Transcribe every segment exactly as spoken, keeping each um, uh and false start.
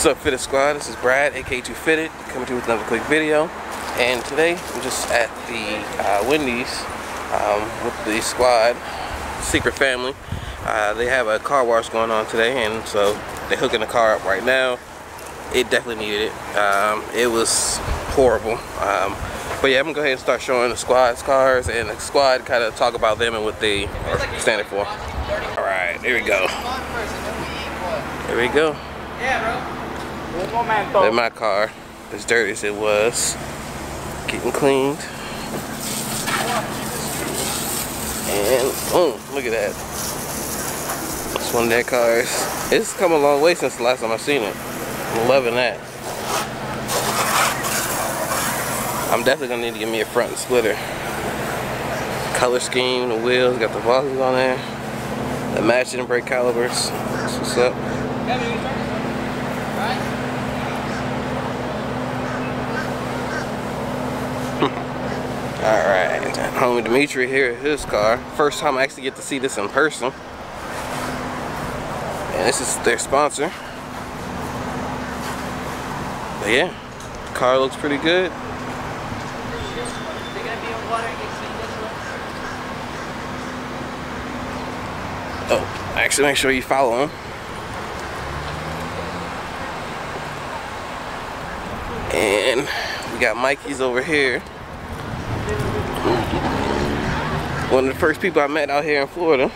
What's up, Fitted Squad? This is Brad, aka two fitted, coming to you with another quick video. And today I'm just at the uh, Wendy's um, with the squad, Secret Family. Uh, they have a car wash going on today, and so they're hooking the car up right now. It definitely needed it. Um, it was horrible. Um, but yeah, I'm gonna go ahead and start showing the squad's cars and the squad kind of talk about them and what they are standing for. All right, here we go. Here we go. Yeah, bro. In my car, as dirty as it was, getting cleaned. And boom, look at that. It's one of their cars. It's come a long way since the last time I've seen it. I'm loving that. I'm definitely gonna need to get me a front splitter. Color scheme, the wheels, got the bosses on there. The matching brake calipers. That's what's up. Alright, homie Dimitri here in his car. First time I actually get to see this in person. And this is their sponsor. But yeah, the car looks pretty good. Oh, actually make sure you follow him. And we got Mikey's over here. One of the first people I met out here in Florida.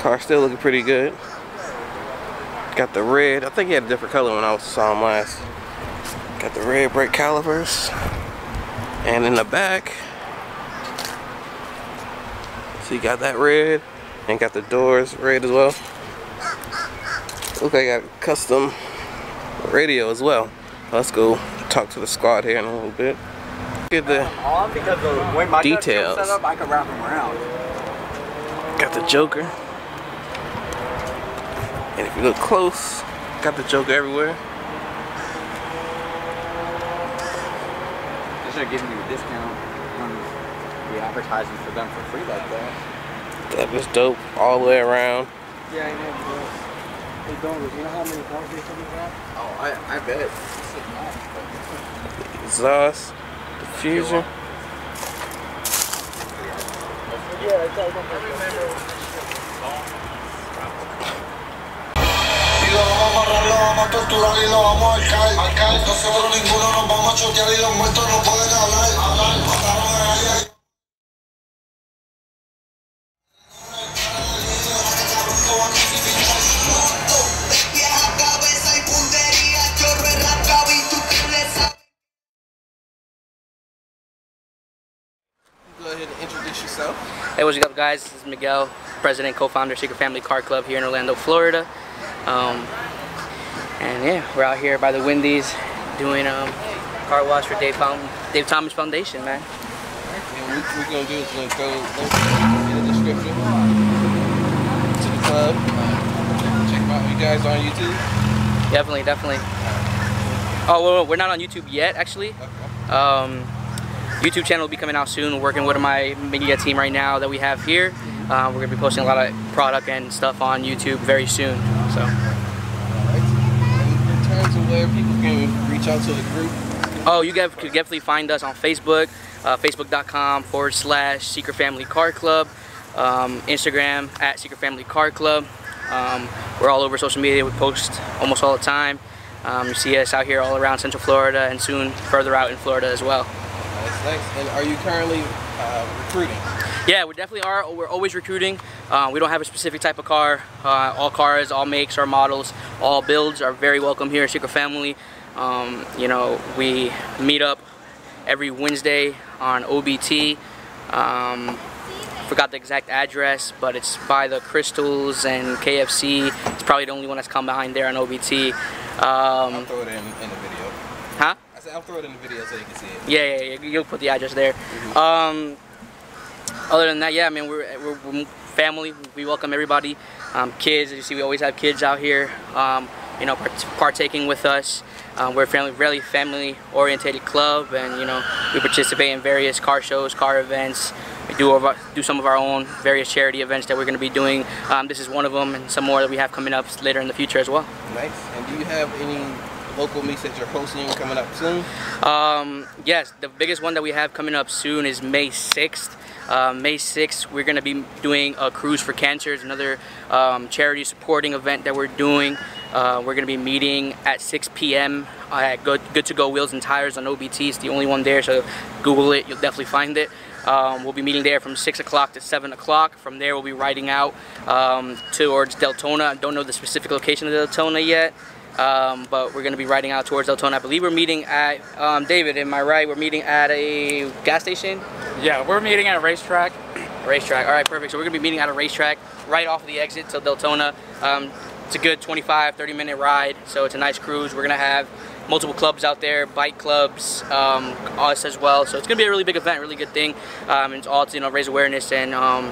Car's still looking pretty good. Got the red. I think he had a different color when I saw him last. Got the red brake calipers. And in the back, so you got that red, and got the doors red as well. Look, I got a custom radio as well. Let's go talk to the squad here in a little bit. Look at the details. Got the Joker, and if you look close, got the Joker everywhere. They should have given you a discount. Advertising for them for free like that. That was dope all the way around. Yeah, I know. They don't. You know how many cars they took me back? Oh, I, I bet. It's exhaust, diffuser. Yeah, it's all about the Hey, what's up, guys? This is Miguel, president, co-founder, Secret Family Car Club here in Orlando, Florida. Um, and yeah, we're out here by the Wendy's doing um, car wash for Dave, Dave Thomas Foundation, man. And what we're gonna do is we're gonna throw links in the description to the club. Check them out, you guys on YouTube. Definitely, definitely. Oh, well, we're not on YouTube yet, actually. Okay. Um, YouTube channel will be coming out soon. We're working with my media team right now that we have here. Uh, we're going to be posting a lot of product and stuff on YouTube very soon. So, in terms of where people can reach out to the group? Oh, you guys could definitely find us on Facebook, uh, facebook.com forward slash Secret Family Car Club, um, Instagram at Secret Family Car Club. Um, we're all over social media. We post almost all the time. Um, you see us out here all around Central Florida and soon further out in Florida as well. Nice. And are you currently uh, recruiting? Yeah, we definitely are. We're always recruiting. Uh, we don't have a specific type of car. Uh, all cars, all makes, all models, all builds are very welcome here at Secret Family. Um, you know, we meet up every Wednesday on O B T. Um, forgot the exact address, but it's by the Krystals and K F C. It's probably the only one that's come behind there on O B T. Um, I'll throw it in, in the video. Huh? I'll throw it in the video so you can see it. Yeah, yeah, yeah. You'll put the address there. Mm-hmm. um, other than that, yeah, I mean, we're, we're, we're family. We welcome everybody. Um, kids, as you see, we always have kids out here, um, you know, part partaking with us. Um, we're a family, really family-orientated club, and, you know, we participate in various car shows, car events, We do, our, do some of our own various charity events that we're going to be doing. Um, this is one of them, and some more that we have coming up later in the future as well. Nice. And do you have any local meets that you're hosting coming up soon? Um, yes, the biggest one that we have coming up soon is May sixth. Uh, May sixth, we're going to be doing a Cruise for Cancer. It's another um, charity supporting event that we're doing. Uh, we're going to be meeting at six P M at Good, Good To Go Wheels and Tires on O B T. It's the only one there, so Google it. You'll definitely find it. Um, we'll be meeting there from six o'clock to seven o'clock. From there, we'll be riding out um, towards Deltona. I don't know the specific location of Deltona yet. Um, but we're going to be riding out towards Deltona. I believe we're meeting at, um, David, am I right? We're meeting at a gas station? Yeah, we're meeting at a racetrack. Racetrack, all right, perfect. So we're going to be meeting at a racetrack right off the exit to Deltona. Um, it's a good twenty-five, thirty minute ride, so it's a nice cruise. We're going to have multiple clubs out there, bike clubs, um, us as well. So it's going to be a really big event, really good thing. Um, it's all to, you know, raise awareness and, um,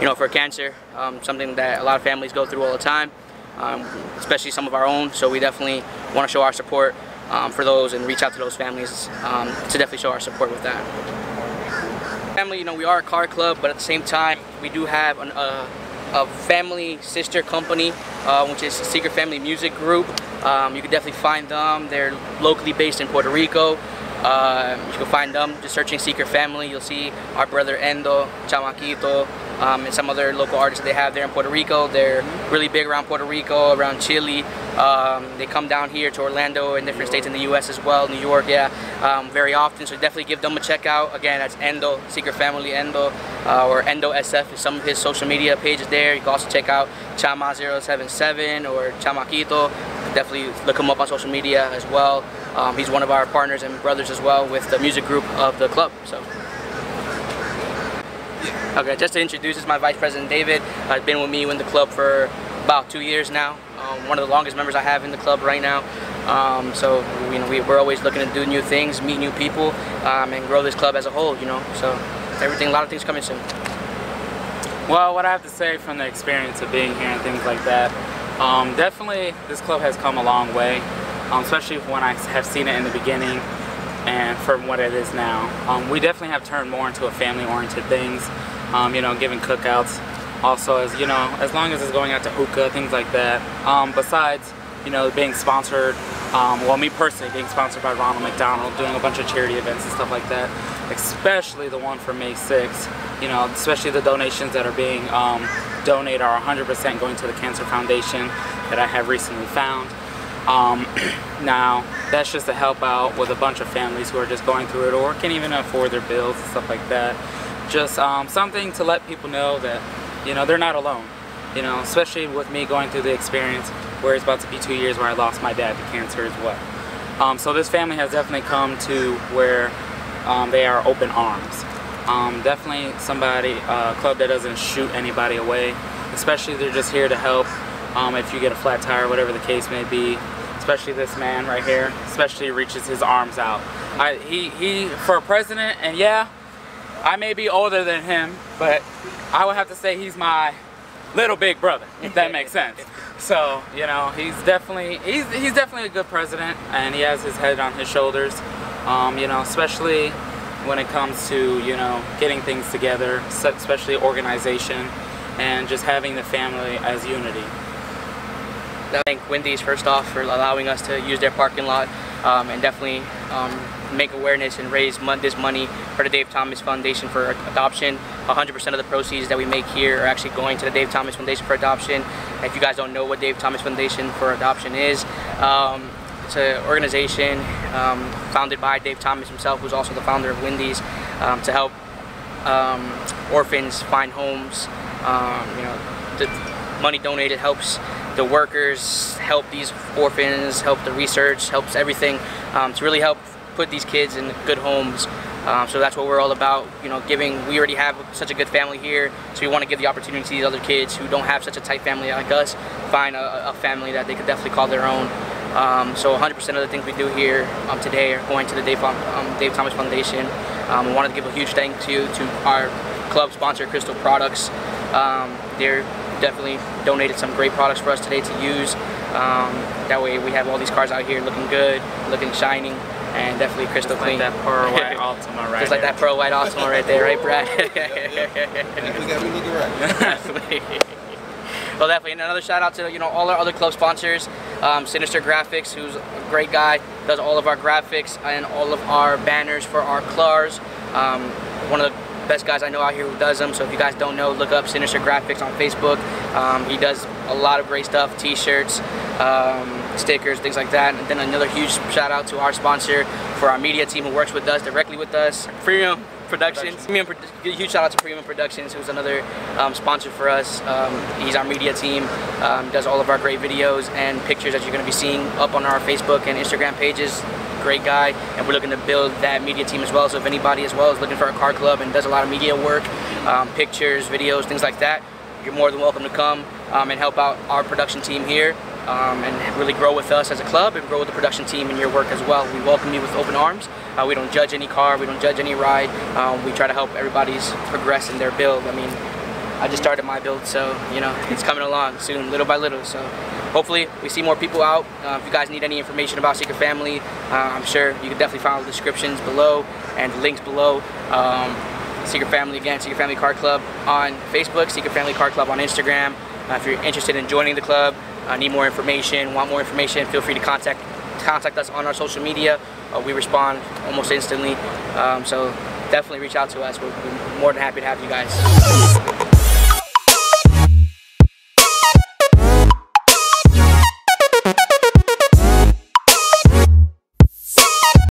you know, for cancer, um, something that a lot of families go through all the time. Um, especially some of our own, so we definitely want to show our support um, for those and reach out to those families um, to definitely show our support with that. Family, you know, we are a car club, but at the same time, we do have an, uh, a family sister company, uh, which is Secret Family Music Group. Um, you can definitely find them. They're locally based in Puerto Rico. Uh, you can find them just searching Secret Family. You'll see our brother Endo, Chamaquito, um, and some other local artists that they have there in Puerto Rico. They're really big around Puerto Rico, around Chile. Um, they come down here to Orlando and different states in the U S as well, New York, yeah, um, very often. So definitely give them a check out. Again, that's Endo, Secret Family Endo, uh, or Endo S F is some of his social media pages there. You can also check out Chama zero seven seven or Chamaquito. Definitely look him up on social media as well. Um, he's one of our partners and brothers as well with the music group of the club. So, okay, just to introduce, this is my vice president David. I've uh, been with me in the club for about two years now. Um, one of the longest members I have in the club right now. Um, so you know, we, we're always looking to do new things, meet new people, um, and grow this club as a whole. You know, so everything, a lot of things coming soon. Well, what I have to say from the experience of being here and things like that, um, definitely this club has come a long way. Um, especially when I have seen it in the beginning and from what it is now. Um, we definitely have turned more into a family-oriented things, um, you know, giving cookouts. Also, as you know, as long as it's going out to hookah, things like that. Um, besides, you know, being sponsored, um, well, me personally, being sponsored by Ronald McDonald, doing a bunch of charity events and stuff like that, especially the one for May sixth, you know, especially the donations that are being um, donated are one hundred percent going to the Cancer Foundation that I have recently found. Um, now, that's just to help out with a bunch of families who are just going through it or can't even afford their bills and stuff like that. Just um, something to let people know that, you know, they're not alone. You know, especially with me going through the experience where it's about to be two years where I lost my dad to cancer as well. Um, so this family has definitely come to where um, they are open arms. Um, definitely somebody, a club that doesn't shoot anybody away. Especially they're just here to help. Um, if you get a flat tire, whatever the case may be, especially this man right here, especially reaches his arms out. I, he, he, for a president, and yeah, I may be older than him, but I would have to say he's my little big brother, if that makes sense. So, you know, he's definitely, he's, he's definitely a good president, and he has his head on his shoulders, um, you know, especially when it comes to, you know, getting things together, especially organization, and just having the family as unity. I thank Wendy's first off for allowing us to use their parking lot um, and definitely um, make awareness and raise mon this money for the Dave Thomas Foundation for Adoption. one hundred percent of the proceeds that we make here are actually going to the Dave Thomas Foundation for Adoption. If you guys don't know what Dave Thomas Foundation for Adoption is, um, it's an organization um, founded by Dave Thomas himself, who's also the founder of Wendy's, um, to help um, orphans find homes. Um, you know, the money donated helps the workers, help these orphans, help the research, helps everything um, to really help put these kids in good homes. Um, so that's what we're all about, you know, giving. We already have such a good family here, so we want to give the opportunity to these other kids who don't have such a tight family like us, find a, a family that they could definitely call their own. Um, so one hundred percent of the things we do here um, today are going to the Dave, um, Dave Thomas Foundation. Um, we want to give a huge thank you to our club sponsor, Crystal Products. Um, they're definitely donated some great products for us today to use. Um, that way we have all these cars out here looking good, looking shining, and definitely Crystal Clean. Like that pearl white Altima, right? Just like that pearl white Altima right there, right, Brad? We got really right. Well, definitely, and another shout out to you know all our other club sponsors, um, Sinister Graphics, who's a great guy, does all of our graphics and all of our banners for our clubs. Um, one of the best guys I know out here who does them. So if you guys don't know, look up Sinister Graphics on Facebook. Um, he does a lot of great stuff: T-shirts, um, stickers, things like that. And then another huge shout out to our sponsor for our media team who works with us directly with us, Premium Productions. Premium, huge shout out to Premium Productions, who's another um, sponsor for us. Um, he's our media team, um, does all of our great videos and pictures that you're going to be seeing up on our Facebook and Instagram pages. Great guy, and we're looking to build that media team as well. So if anybody as well is looking for a car club and does a lot of media work, um, pictures, videos, things like that, you're more than welcome to come um, and help out our production team here. Um, and really grow with us as a club and grow with the production team and your work as well. We welcome you with open arms. Uh, we don't judge any car, we don't judge any ride. Um, we try to help everybody's progress in their build. I mean, I just started my build, so you know it's coming along soon, little by little. So hopefully we see more people out. Uh, if you guys need any information about Secret Family, uh, I'm sure you can definitely follow the descriptions below and the links below. Um, Secret Family, again, Secret Family Car Club on Facebook, Secret Family Car Club on Instagram. Uh, if you're interested in joining the club, Uh, need more information, want more information, feel free to contact contact us on our social media. Uh, we respond almost instantly, um, so definitely reach out to us. We're, we're more than happy to have you guys.